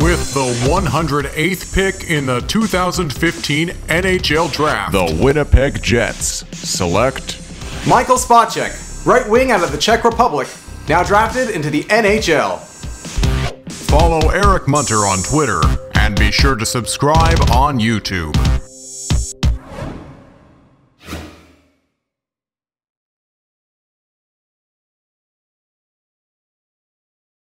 With the 108th pick in the 2015 NHL Draft, the Winnipeg Jets select Michael Špaček, right wing out of the Czech Republic, now drafted into the NHL. Follow Eric Munter on Twitter and be sure to subscribe on YouTube.